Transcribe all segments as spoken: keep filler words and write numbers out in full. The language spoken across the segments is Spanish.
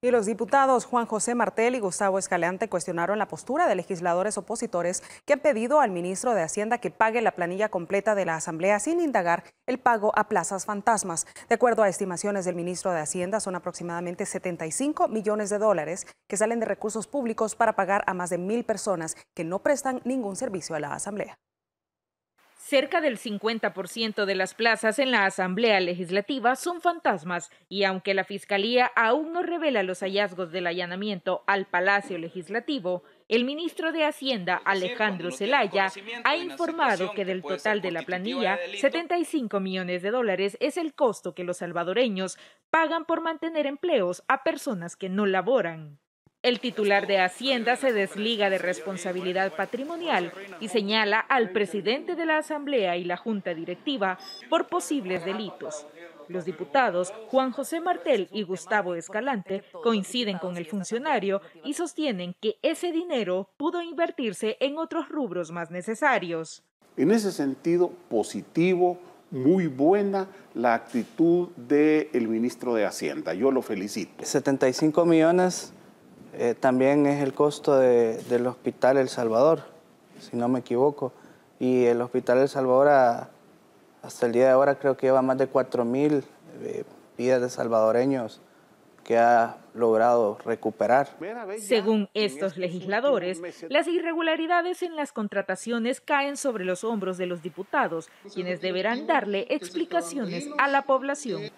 Y los diputados Juan José Martel y Gustavo Escalante cuestionaron la postura de legisladores opositores que han pedido al ministro de Hacienda que pague la planilla completa de la Asamblea sin indagar el pago a plazas fantasmas. De acuerdo a estimaciones del ministro de Hacienda, son aproximadamente setenta y cinco millones de dólares que salen de recursos públicos para pagar a más de mil personas que no prestan ningún servicio a la Asamblea. Cerca del cincuenta por ciento de las plazas en la Asamblea Legislativa son fantasmas y aunque la Fiscalía aún no revela los hallazgos del allanamiento al Palacio Legislativo, el ministro de Hacienda, Alejandro Zelaya, ha informado que del total de la planilla, setenta y cinco millones de dólares es el costo que los salvadoreños pagan por mantener empleos a personas que no laboran. El titular de Hacienda se desliga de responsabilidad patrimonial y señala al presidente de la Asamblea y la Junta Directiva por posibles delitos. Los diputados Juan José Martel y Gustavo Escalante coinciden con el funcionario y sostienen que ese dinero pudo invertirse en otros rubros más necesarios. En ese sentido, positivo, muy buena la actitud del ministro de Hacienda. Yo lo felicito. setenta y cinco millones... Eh, también es el costo de, del Hospital El Salvador, si no me equivoco. Y el Hospital El Salvador a, hasta el día de ahora creo que lleva más de cuatro mil eh, vidas de salvadoreños que ha logrado recuperar. Según estos legisladores, las irregularidades en las contrataciones caen sobre los hombros de los diputados, quienes deberán darle explicaciones a la población.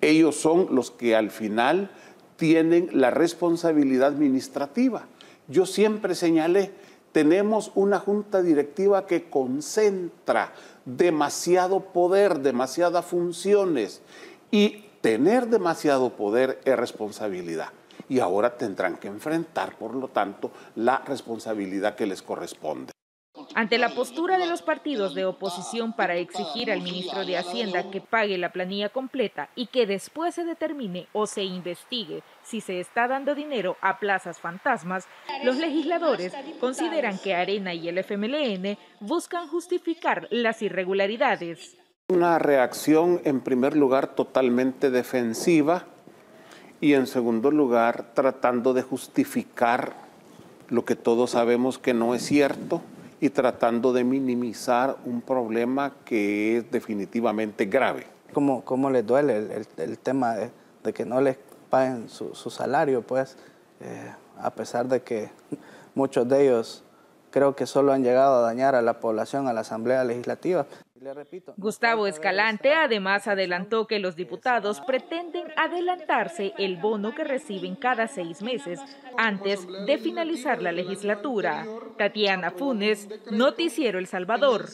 Ellos son los que al final tienen la responsabilidad administrativa. Yo siempre señalé, tenemos una junta directiva que concentra demasiado poder, demasiadas funciones, y tener demasiado poder es responsabilidad. Y ahora tendrán que enfrentar, por lo tanto, la responsabilidad que les corresponde. Ante la postura de los partidos de oposición para exigir al ministro de Hacienda que pague la planilla completa y que después se determine o se investigue si se está dando dinero a plazas fantasmas, los legisladores consideran que Arena y el F M L N buscan justificar las irregularidades. Una reacción en primer lugar totalmente defensiva y en segundo lugar tratando de justificar lo que todos sabemos que no es cierto, y tratando de minimizar un problema que es definitivamente grave. ¿Cómo, cómo les duele el, el, el tema de, de que no les paguen su, su salario? Pues, eh, a pesar de que muchos de ellos creo que solo han llegado a dañar a la población, a la Asamblea Legislativa. Le repito, Gustavo Escalante además adelantó que los diputados pretenden adelantarse el bono que reciben cada seis meses antes de finalizar la legislatura. Tatiana Funes, Noticiero El Salvador.